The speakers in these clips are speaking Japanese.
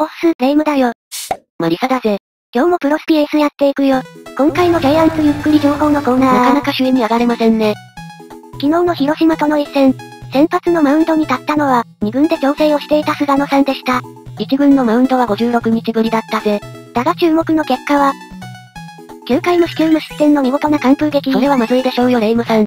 おっす、霊夢だよ。マリサだぜ。今日もプロスピエースやっていくよ。今回のジャイアンツゆっくり情報のコーナー。なかなか首位に上がれませんね。昨日の広島との一戦、先発のマウンドに立ったのは、2軍で調整をしていた菅野さんでした。1軍のマウンドは56日ぶりだったぜ。だが注目の結果は、9回無四球無失点の見事な完封劇。それはまずいでしょうよ、霊夢さん。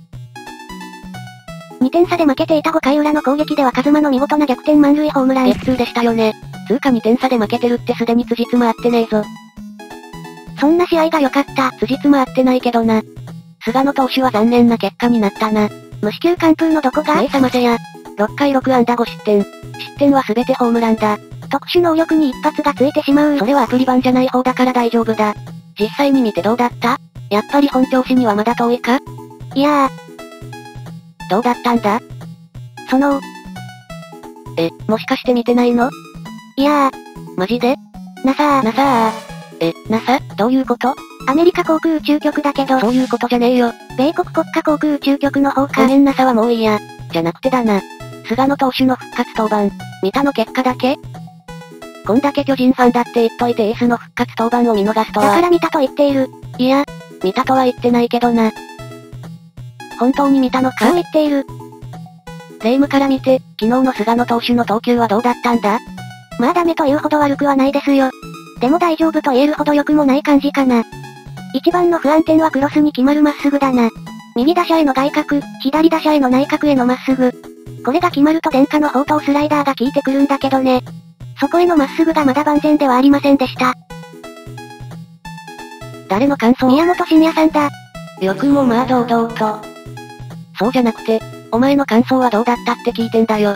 2点差で負けていた5回裏の攻撃ではカズマの見事な逆転満塁ホームラン。激痛でしたよね。つうか2点差で負けてるってすでに辻褄合ってねえぞ。そんな試合が良かった。辻褄合ってないけどな。菅野投手は残念な結果になったな。無四球完封のどこが目覚ませや。6回6安打5失点。失点は全てホームランだ。特殊能力に一発がついてしまう。それはアプリ版じゃない方だから大丈夫だ。実際に見てどうだった？やっぱり本調子にはまだ遠いか？いやー。どうだったんだ？もしかして見てないの？いやー。マジで？NASA？ NASA？ どういうこと？アメリカ航空宇宙局だけど。そういうことじゃねえよ。米国国家航空宇宙局の方か。ごめん NASA はもういいや。じゃなくてだな。菅野投手の復活登板。見たの結果だけ？こんだけ巨人ファンだって言っといてエースの復活登板を見逃すとは。だから見たと言っている。いや、見たとは言ってないけどな。本当に見たのか？そう言っている。霊夢から見て、昨日の菅野投手の投球はどうだったんだ？まあダメというほど悪くはないですよ。でも大丈夫と言えるほど良くもない感じかな。一番の不安点はクロスに決まるまっすぐだな。右打者への外角、左打者への内角へのまっすぐ。これが決まると伝家の宝刀スライダーが効いてくるんだけどね。そこへのまっすぐがまだ万全ではありませんでした。誰の感想？宮本慎也さんだ。よくもまあ堂々と。そうじゃなくて、お前の感想はどうだったって聞いてんだよ。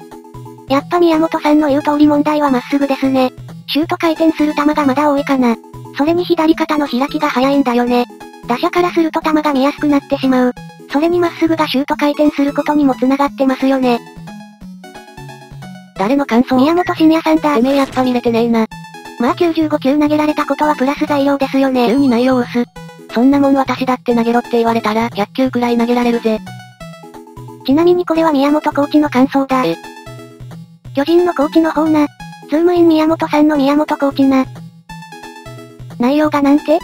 やっぱ宮本さんの言う通り問題はまっすぐですね。シュート回転する球がまだ多いかな。それに左肩の開きが早いんだよね。打者からすると球が見やすくなってしまう。それにまっすぐがシュート回転することにもつながってますよね。誰の感想？宮本慎也さんだ。てめえやっぱ見れてねえな。まあ95球投げられたことはプラス材料ですよね。急に内容薄。そんなもん私だって投げろって言われたら100球くらい投げられるぜ。ちなみにこれは宮本コーチの感想だ。巨人のコーチの方な。ズームイン宮本さんの宮本コーチな。内容がなんて？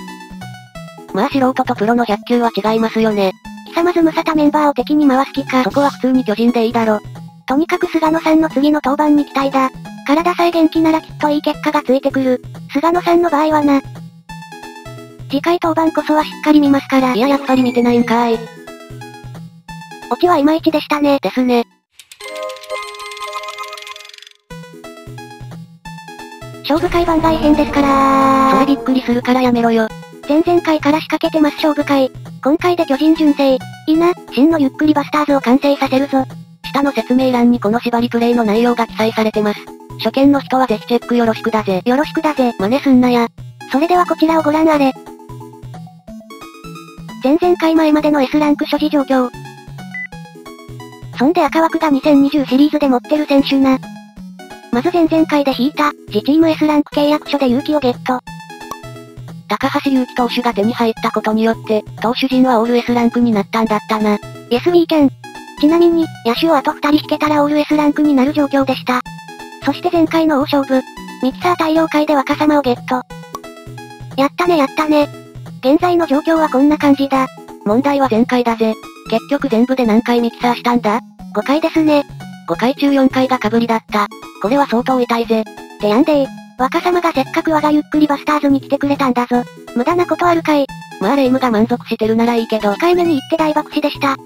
まあ素人とプロの100球は違いますよね。ひさまずムサタメンバーを敵に回す気か。そこは普通に巨人でいいだろ。とにかく菅野さんの次の登板に期待だ。体さえ元気ならきっといい結果がついてくる。菅野さんの場合はな。次回登板こそはしっかり見ますから。いややっぱり見てないんかーい。オチはいまいちでしたね。ですね。勝負会番外編ですからー。それびっくりするからやめろよ。前々回から仕掛けてます勝負会。今回で巨人純正。いな、真のゆっくりバスターズを完成させるぞ。下の説明欄にこの縛りプレイの内容が記載されてます。初見の人はぜひチェックよろしくだぜ。よろしくだぜ。真似すんなや。それではこちらをご覧あれ。前々回前までの S ランク所持状況。そんで赤枠が2020シリーズで持ってる選手な。まず前々回で引いた、自チーム S ランク契約書で勇気をゲット。高橋勇気投手が手に入ったことによって、投手陣はオール S ランクになったんだったな。イエスウィーケン。ちなみに、野手をあと2人引けたらオール S ランクになる状況でした。そして前回の大勝負。ミキサー大量会で若様をゲット。やったねやったね。現在の状況はこんな感じだ。問題は前回だぜ。結局全部で何回ミキサーしたんだ？ 5 回ですね。5回中4回が被りだった。これは相当痛いぜ。てやんでい。若様がせっかく我がゆっくりバスターズに来てくれたんだぞ。無駄なことあるかい。まあ霊夢が満足してるならいいけど。控えめに言って大爆死でした。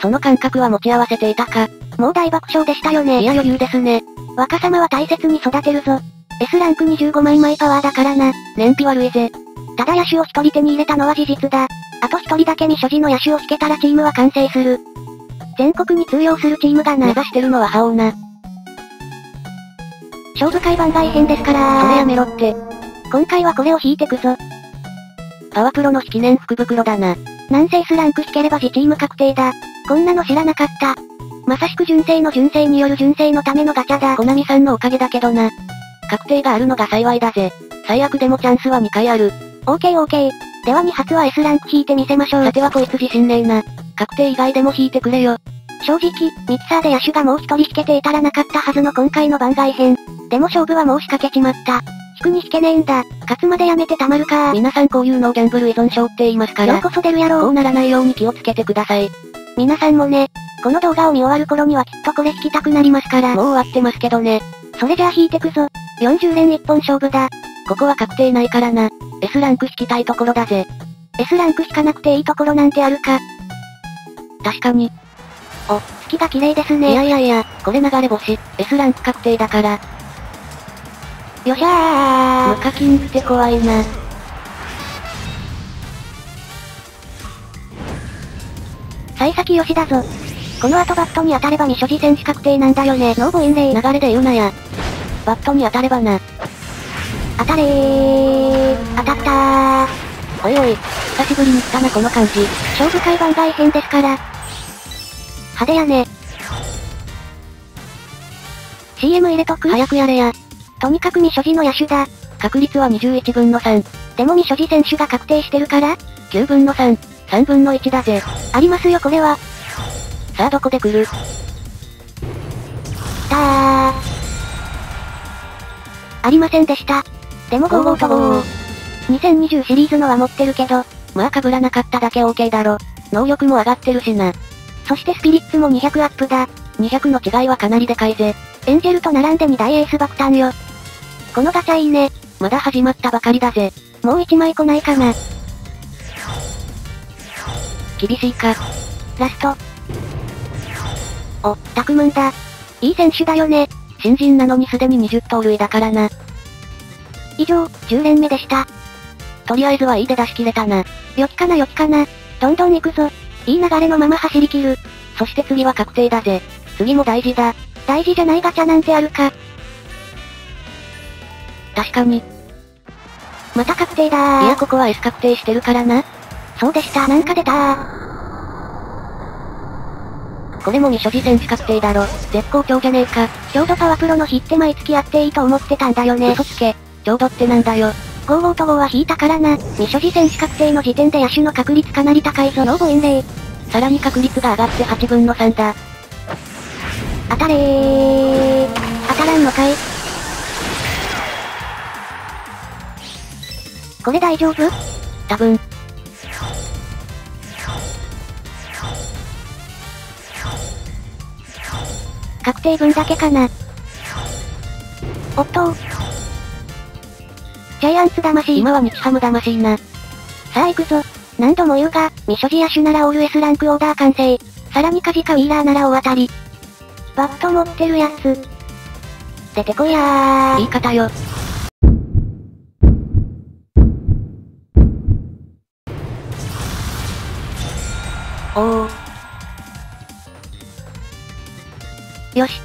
その感覚は持ち合わせていたか。もう大爆笑でしたよね。いや余裕ですね。若様は大切に育てるぞ。S ランク25枚マイパワーだからな。燃費悪いぜ。ただ野手を一人手に入れたのは事実だ。あと一人だけ未所持の野手を引けたらチームは完成する。全国に通用するチームがな。目指してるのは覇王な。勝負会番外編ですからー。それやめろって。今回はこれを引いてくぞ。パワプロの引き念福袋だな。南西スランク引ければ自チーム確定だ。こんなの知らなかった。まさしく純正の純正による純正のためのガチャだ。コナミさんのおかげだけどな。確定があるのが幸いだぜ。最悪でもチャンスは2回ある。オーケー。では2発は S ランク引いてみせましょう。さてはこいつ自信ねえな。確定以外でも引いてくれよ。正直、ミキサーで野手がもう一人引けていたらなかったはずの今回の番外編。でも勝負はもう仕掛けちまった。引くに引けねえんだ。勝つまでやめてたまるかー。皆さんこういうのをギャンブル依存症って言いますから。ようこそ出るやろう。こうならないように気をつけてください。皆さんもね。この動画を見終わる頃にはきっとこれ引きたくなりますから。もう終わってますけどね。それじゃあ引いてくぞ。40連一本勝負だ。ここは確定ないからな。S ランク引きたいところだぜ。S ランク引かなくていいところなんてあるか。確かに。お、月が綺麗ですね。いやいやいや、これ流れ星。S ランク確定だから。よしゃー。無課金って怖いな。幸先よしだぞ。この後バットに当たれば未所持戦士確定なんだよね。ノーボインレイ。流れで言うなや。バットに当たればな。当たれー。当たったー。おいおい、久しぶりに来たなこの感じ。勝負会番外編ですから。派手やね。CM 入れとく？早くやれや。とにかく未所持の野手だ。確率は21分の3。でも未所持選手が確定してるから9分の3。3分の1だぜ。ありますよこれは。さあどこで来る？だー。ありませんでした。でも55と55。2020シリーズのは持ってるけど。まあ被らなかっただけ OK だろ。能力も上がってるしな。そしてスピリッツも200アップだ。200の違いはかなりでかいぜ。エンジェルと並んで2大エース爆誕よ。このガチャいいね。まだ始まったばかりだぜ。もう1枚来ないかな。厳しいか。ラスト。お、タクムンだ。いい選手だよね。新人なのにすでに20盗塁だからな。以上、10連目でした。とりあえずはいいで出し切れたな。良きかな良きかな。どんどん行くぞ。いい流れのまま走り切る。そして次は確定だぜ。次も大事だ。大事じゃないガチャなんてあるか。確かに。また確定だー。いやここは S 確定してるからな。そうでした。なんか出たー。これも未所持選手確定だろ。絶好調じゃねえか。ちょうどパワプロの日って毎月やっていいと思ってたんだよね。嘘つけ。ちょうどってなんだよ。55と5は引いたからな。未所持選手確定の時点で野手の確率かなり高いぞ。ノーボインレイ。さらに確率が上がって8分の3だ。当たれー。当たらんのかい。これ大丈夫？多分。確定分だけかな。おっと。ジャイアンツ魂。今は日ハム魂な。さあ行くぞ。何度も言うが、未所持野手ならオール S ランクオーダー完成。さらにカジカウィーラーなら大当たり。バット持ってるやつ。出てこいやー。言い方よ。おー。よし。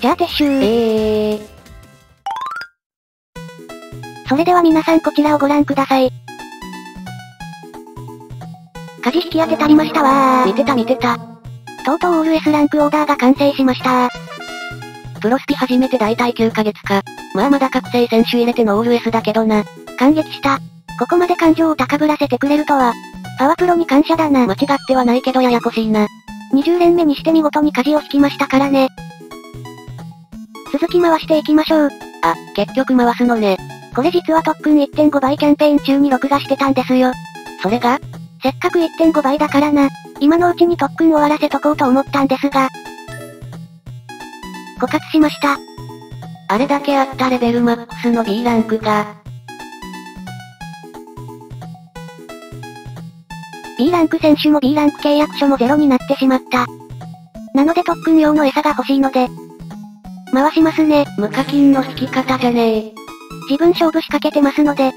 じゃあ撤収ー。それでは皆さんこちらをご覧ください。カジ引き当てたりましたわー。見てた見てた。とうとうオール S ランクオーダーが完成しました。プロスピ始めてだいたい9ヶ月か。まあまだ覚醒選手入れてのオール S だけどな。感激した。ここまで感情を高ぶらせてくれるとは。パワプロに感謝だな。間違ってはないけどややこしいな。20連目にして見事に舵を引きましたからね。続き回していきましょう。あ、結局回すのね。これ実は特訓 1.5 倍キャンペーン中に録画してたんですよ。それが？せっかく 1.5 倍だからな。今のうちに特訓終わらせとこうと思ったんですが。枯渇しました。あれだけあったレベルマックスの B ランクが。B ランク選手も B ランク契約書もゼロになってしまった。なので特訓用の餌が欲しいので。回しますね。無課金の引き方じゃねえ。自分勝負仕掛けてますので。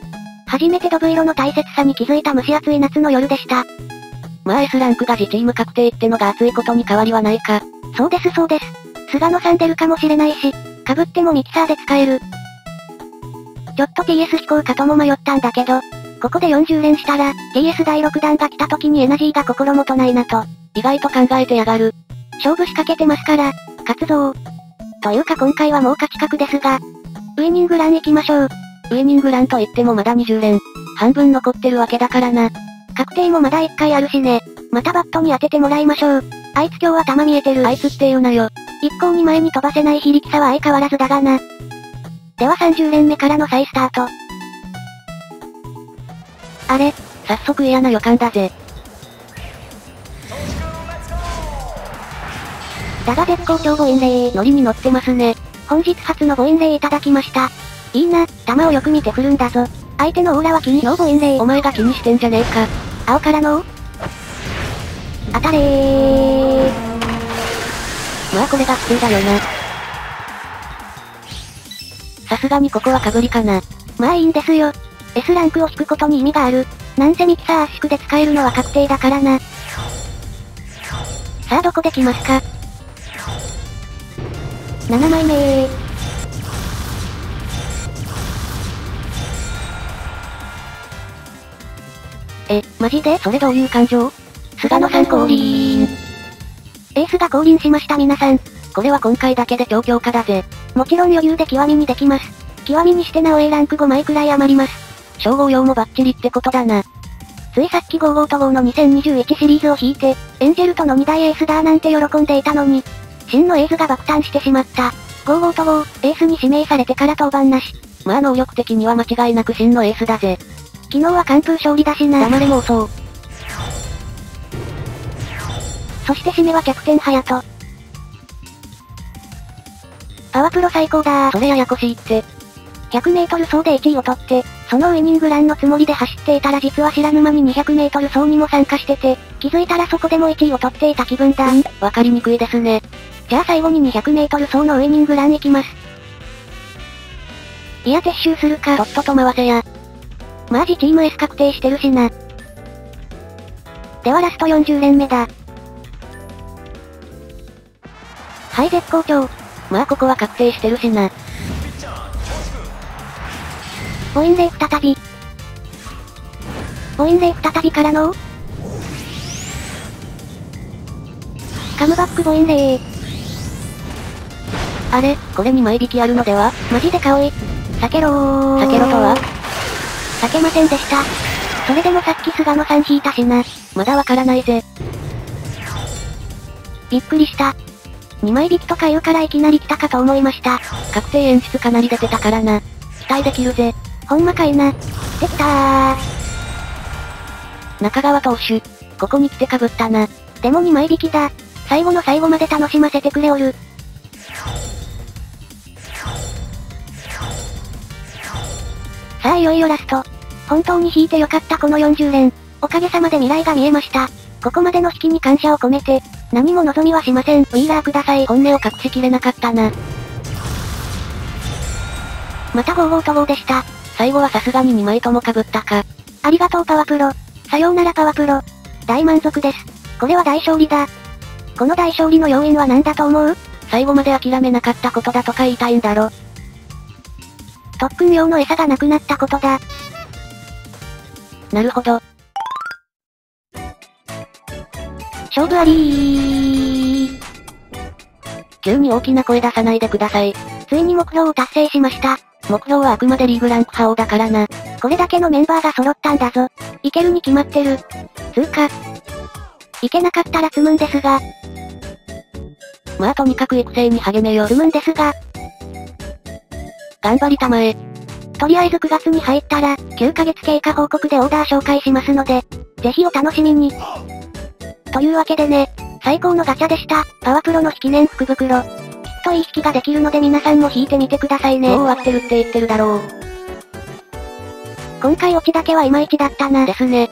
初めてドブ色の大切さに気づいた蒸し暑い夏の夜でした。まあ S ランクが自チーム確定ってのが熱いことに変わりはないか。そうですそうです。菅野さん出るかもしれないし、被ってもミキサーで使える。ちょっと PS 飛行かとも迷ったんだけど、ここで40連したら、PS 第6弾が来た時にエナジーが心もとないなと。意外と考えてやがる。勝負仕掛けてますから、勝つぞー。というか今回はもう勝ち確ですが、ウイニングラン行きましょう。ウイニングランといってもまだ20連。半分残ってるわけだからな。確定もまだ1回あるしね。またバットに当ててもらいましょう。あいつ今日は頭見えてる。あいつって言うなよ。一向に前に飛ばせない非力さは相変わらずだがな。では30連目からの再スタート。あれ、早速嫌な予感だぜ。だが絶好調5インレイ、ノリに乗ってますね。本日初の5インレイいただきました。いいな、球をよく見て振るんだぞ。相手のオーラは気に。5インレイ、お前が気にしてんじゃねえか。青からの当たれー。まあこれが普通だよな。さすがにここはかぶりかな。まあいいんですよ。S ランクを引くことに意味がある。なんせミキサー圧縮で使えるのは確定だからな。さあどこで来ますか。7枚目。え、マジでそれどういう感情。菅野さん降臨。エースが降臨しました皆さん。これは今回だけで超強化だぜ。もちろん余裕で極みにできます。極みにしてなお A ランク5枚くらい余ります。称号用もバッチリってことだな。ついさっき55と5の2021シリーズを引いて、エンジェルとの2大エースだーなんて喜んでいたのに、真のエースが爆誕してしまった。55と5、エースに指名されてから登板なし。まあ能力的には間違いなく真のエースだぜ。昨日は完封勝利だしな。黙れ妄想。そして締めはキャプテンハヤト。パワプロ最高だー。それややこしいって。100メートル走で1位を取って、そのウイニングランのつもりで走っていたら実は知らぬ間に200メートル走にも参加してて、気づいたらそこでも1位を取っていた気分だー。わかりにくいですね。じゃあ最後に200メートル走のウイニングランいきます。いや撤収するか。とっとと回せや。マジチーム S 確定してるしな。ではラスト40連目だ。はい絶好調。まあここは確定してるしな。ボインレイ再び。ボインレイ再びからのカムバックボインレイ。あれ、これに枚引きあるのでは。マジでかおい。避けろー。避けろとは避けませんでした。それでもさっき菅野さん引いたしな。まだわからないぜ。びっくりした。2枚引きとか言うからいきなり来たかと思いました。確定演出かなり出てたからな。期待できるぜ。ほんまかいな。できたー。中川投手。ここに来てかぶったな。でも2枚引きだ。最後の最後まで楽しませてくれおる。さあいよいよラスト。本当に引いてよかったこの40連。おかげさまで未来が見えました。ここまでの引きに感謝を込めて。何も望みはしません。ウィーラーください。本音を隠しきれなかったな。また55と5でした。最後はさすがに2枚とも被ったか。ありがとうパワプロ。さようならパワプロ。大満足です。これは大勝利だ。この大勝利の要因は何だと思う？最後まで諦めなかったことだとか言いたいんだろ。特訓用の餌がなくなったことだ。なるほど。勝負ありー。急に大きな声出さないでください。ついに目標を達成しました。目標はあくまでリーグランク覇王だからな。これだけのメンバーが揃ったんだぞ。いけるに決まってる。つーか。いけなかったら積むんですが。まあとにかく育成に励めよ。積むんですが。頑張りたまえ。とりあえず9月に入ったら、9ヶ月経過報告でオーダー紹介しますので、ぜひお楽しみに。というわけでね、最高のガチャでした。パワプロの引き年福袋。きっといい引きができるので皆さんも引いてみてくださいね。もう終わってるって言ってるだろう。今回オチだけはいまいちだったな。ですね。